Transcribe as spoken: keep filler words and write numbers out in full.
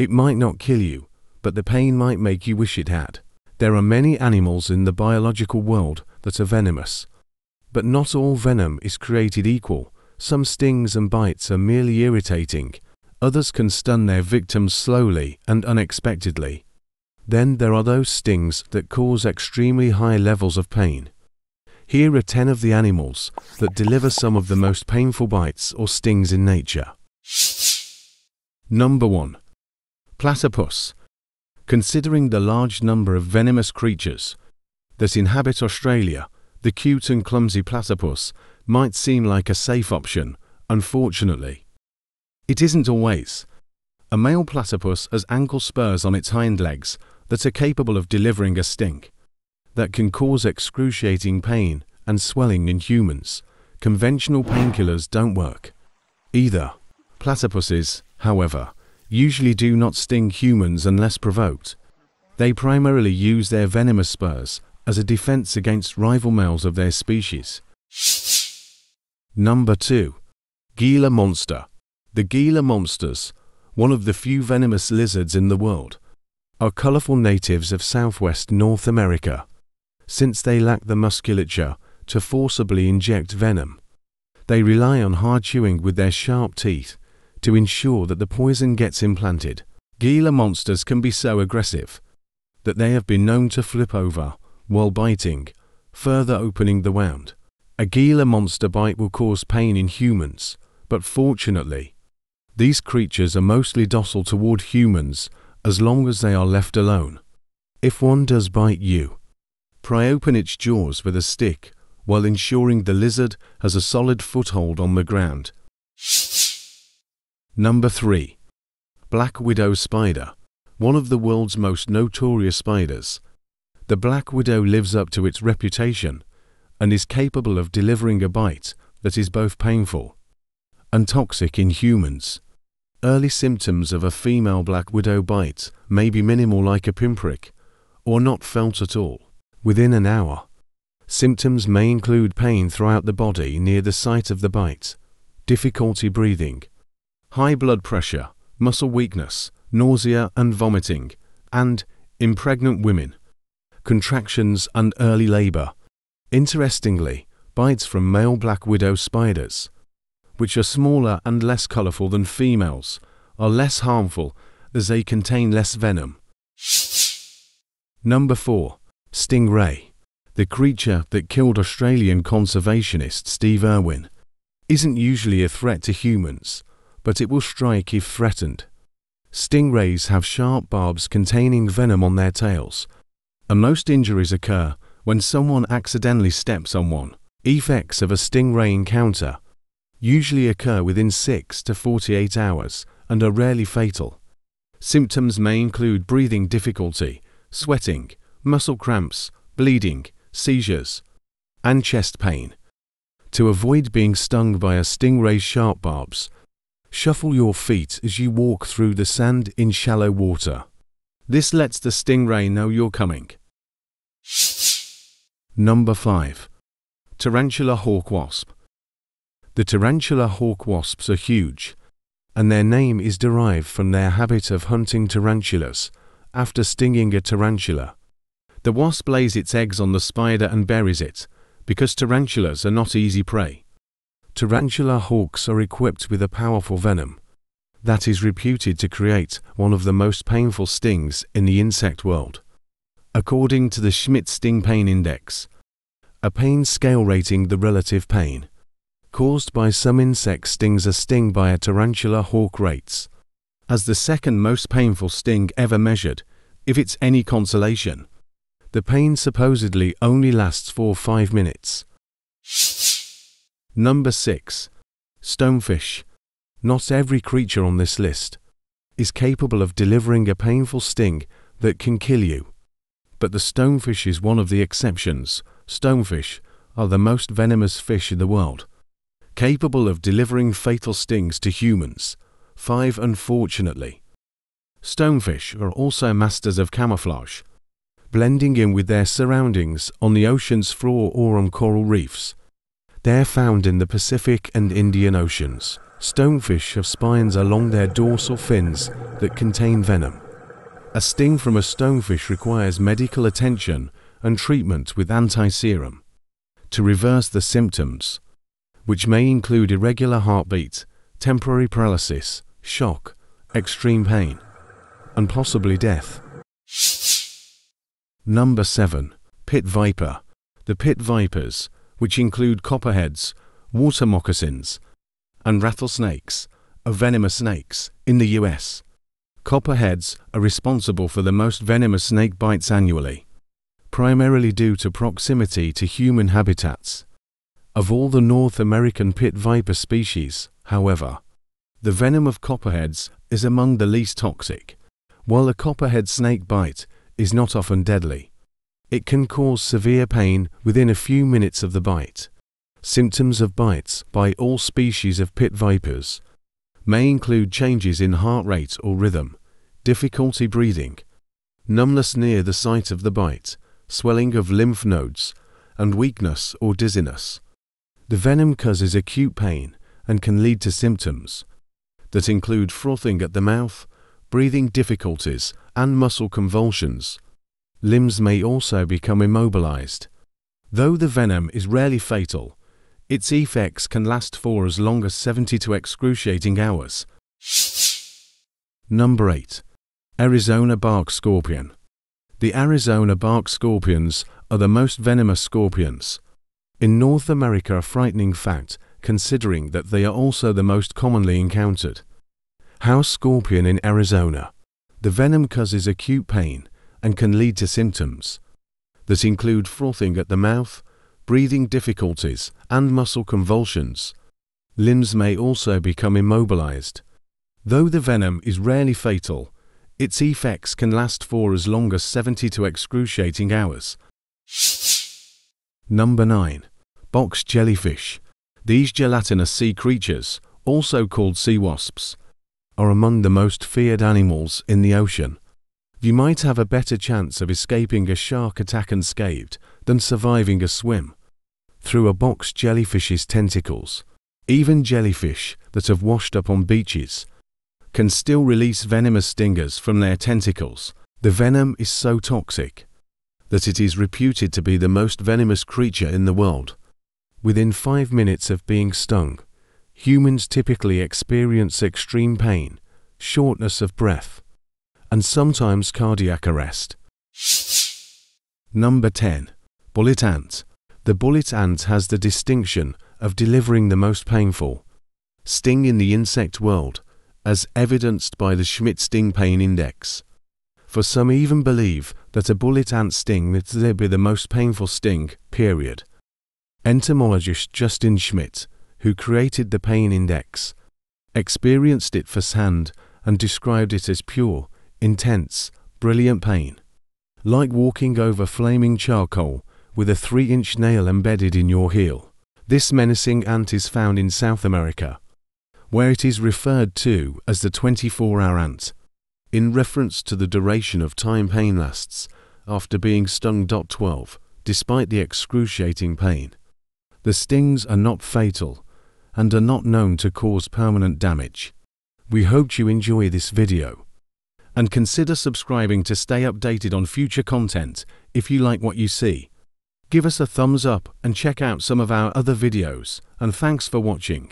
It might not kill you, but the pain might make you wish it had. There are many animals in the biological world that are venomous. But not all venom is created equal. Some stings and bites are merely irritating. Others can stun their victims slowly and unexpectedly. Then there are those stings that cause extremely high levels of pain. Here are ten of the animals that deliver some of the most painful bites or stings in nature. Number one. Platypus. Considering the large number of venomous creatures that inhabit Australia, the cute and clumsy platypus might seem like a safe option. Unfortunately, it isn't always. A male platypus has ankle spurs on its hind legs that are capable of delivering a sting that can cause excruciating pain and swelling in humans. Conventional painkillers don't work either. Platypuses, however, usually do not sting humans unless provoked. They primarily use their venomous spurs as a defense against rival males of their species. Number two. Gila monster. The Gila monsters, one of the few venomous lizards in the world, are colorful natives of southwest North America. Since they lack the musculature to forcibly inject venom, they rely on hard chewing with their sharp teeth to ensure that the poison gets implanted. Gila monsters can be so aggressive that they have been known to flip over while biting, further opening the wound. A Gila monster bite will cause pain in humans, but fortunately, these creatures are mostly docile toward humans as long as they are left alone. If one does bite you, pry open its jaws with a stick while ensuring the lizard has a solid foothold on the ground. Number three. Black widow spider. One of the world's most notorious spiders, the black widow lives up to its reputation and is capable of delivering a bite that is both painful and toxic in humans. Early symptoms of a female black widow bite may be minimal, like a pinprick, or not felt at all. Within an hour, symptoms may include pain throughout the body near the site of the bite, difficulty breathing, high blood pressure, muscle weakness, nausea and vomiting, and, in pregnant women, contractions and early labor. Interestingly, bites from male black widow spiders, which are smaller and less colorful than females, are less harmful as they contain less venom. Number four. Stingray. The creature that killed Australian conservationist Steve Irwin isn't usually a threat to humans, but it will strike if threatened. Stingrays have sharp barbs containing venom on their tails, and most injuries occur when someone accidentally steps on one. Effects of a stingray encounter usually occur within six to forty-eight hours and are rarely fatal. Symptoms may include breathing difficulty, sweating, muscle cramps, bleeding, seizures, and chest pain. To avoid being stung by a stingray's sharp barbs, shuffle your feet as you walk through the sand in shallow water. This lets the stingray know you're coming. Number five. Tarantula hawk wasp. The tarantula hawk wasps are huge, and their name is derived from their habit of hunting tarantulas after stinging a tarantula. The wasp lays its eggs on the spider and buries it, because tarantulas are not easy prey. Tarantula hawks are equipped with a powerful venom that is reputed to create one of the most painful stings in the insect world. According to the Schmidt Sting Pain Index, a pain scale rating the relative pain caused by some insect stings, a sting by a tarantula hawk rates as the second most painful sting ever measured. If it's any consolation, the pain supposedly only lasts for five minutes. Number six. Stonefish. Not every creature on this list is capable of delivering a painful sting that can kill you, but the stonefish is one of the exceptions. Stonefish are the most venomous fish in the world, capable of delivering fatal stings to humans. Five, unfortunately. Stonefish are also masters of camouflage, blending in with their surroundings on the ocean's floor or on coral reefs. They're found in the Pacific and Indian Oceans. Stonefish have spines along their dorsal fins that contain venom. A sting from a stonefish requires medical attention and treatment with anti-serum to reverse the symptoms, which may include irregular heartbeat, temporary paralysis, shock, extreme pain, and possibly death. Number seven. Pit viper. The pit vipers, which include copperheads, water moccasins, and rattlesnakes, are venomous snakes in the U S. Copperheads are responsible for the most venomous snake bites annually, primarily due to proximity to human habitats. Of all the North American pit viper species, however, the venom of copperheads is among the least toxic. While a copperhead snake bite is not often deadly, it can cause severe pain within a few minutes of the bite. Symptoms of bites by all species of pit vipers may include changes in heart rate or rhythm, difficulty breathing, numbness near the site of the bite, swelling of lymph nodes, and weakness or dizziness. The venom causes acute pain and can lead to symptoms that include frothing at the mouth, breathing difficulties, and muscle convulsions. Limbs may also become immobilized. Though the venom is rarely fatal, its effects can last for as long as seventy-two excruciating hours. Number eight. Arizona bark scorpion. The Arizona bark scorpions are the most venomous scorpions in North America, a frightening fact considering that they are also the most commonly encountered. House scorpion in Arizona. The venom causes acute pain and can lead to symptoms that include frothing at the mouth, breathing difficulties, and muscle convulsions. Limbs may also become immobilized. Though the venom is rarely fatal, its effects can last for as long as seventy-two excruciating hours. Number nine. Box jellyfish. These gelatinous sea creatures, also called sea wasps, are among the most feared animals in the ocean. You might have a better chance of escaping a shark attack unscathed than surviving a swim through a box jellyfish's tentacles. Even jellyfish that have washed up on beaches can still release venomous stingers from their tentacles. The venom is so toxic that it is reputed to be the most venomous creature in the world. Within five minutes of being stung, humans typically experience extreme pain, shortness of breath, and sometimes cardiac arrest. Number ten. Bullet ant. The bullet ant has the distinction of delivering the most painful sting in the insect world, as evidenced by the Schmidt Sting Pain Index. For some even believe that a bullet ant sting is the most painful sting, period. Entomologist Justin Schmidt, who created the pain index, experienced it firsthand and described it as pure, intense, brilliant pain, like walking over flaming charcoal with a three-inch nail embedded in your heel. This menacing ant is found in South America, where it is referred to as the twenty-four hour ant, in reference to the duration of time pain lasts after being stung. twelve. Despite the excruciating pain, the stings are not fatal and are not known to cause permanent damage. We hope you enjoy this video, and consider subscribing to stay updated on future content. If you like what you see, give us a thumbs up and check out some of our other videos, and thanks for watching.